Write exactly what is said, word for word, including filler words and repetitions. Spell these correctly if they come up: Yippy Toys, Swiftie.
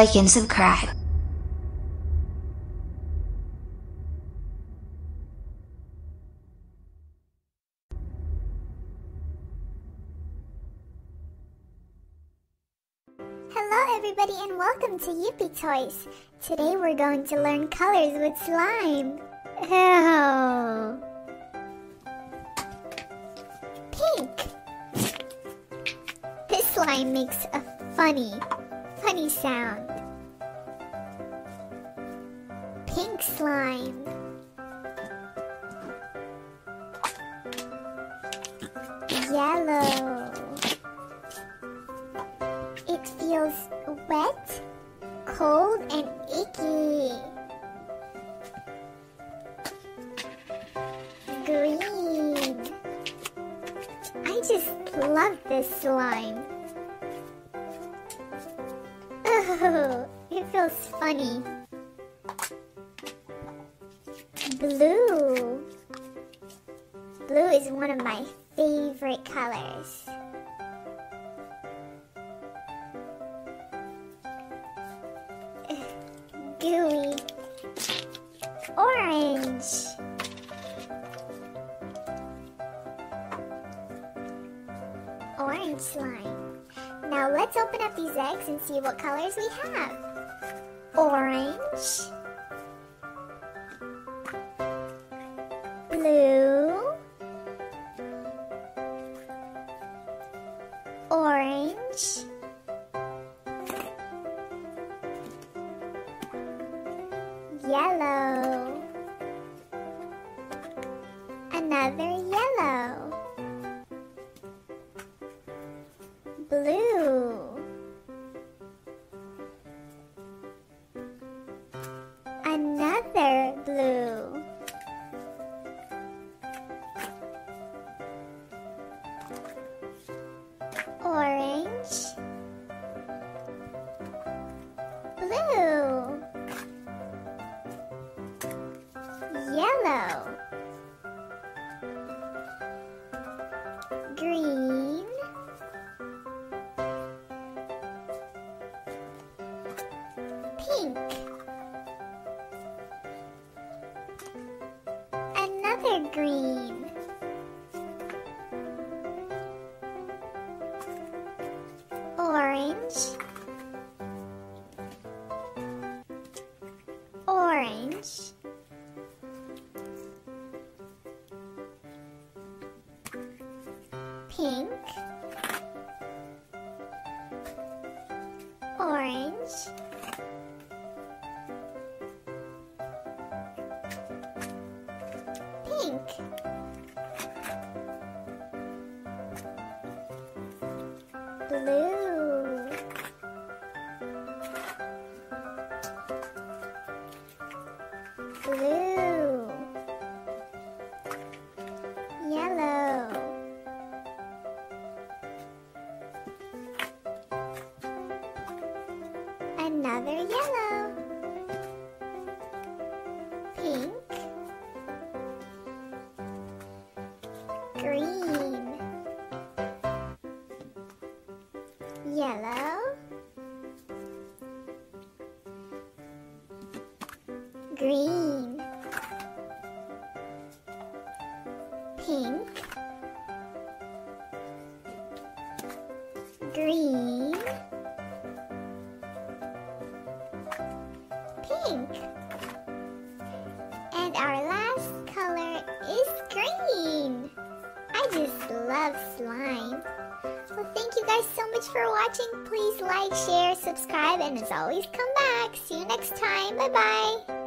like and subscribe. Hello everybody and welcome to Yippy Toys. Today we're going to learn colors with slime. Ew. Pink. This slime makes a funny, funny sound. Pink slime. Yellow. It feels wet, cold, and icky. Green. I just love this slime. Oh, it feels funny. Blue. Blue is one of my favorite colors. Gooey. Orange. Orange slime. Now let's open up these eggs and see what colors we have. Orange. Blue. Orange. Yellow. Another yellow. Blue. Another blue. Orange. Yellow. Green. Pink. Another green. Orange. Orange. Pink. Orange. Pink. Blue. Blue. Another yellow. Pink. Green. Yellow. Green. Pink. Green. Pink. And our last color is green. I just love slime. Well, thank you guys so much for watching. Please like, share, subscribe, and as always, come back. See you next time. Bye-bye.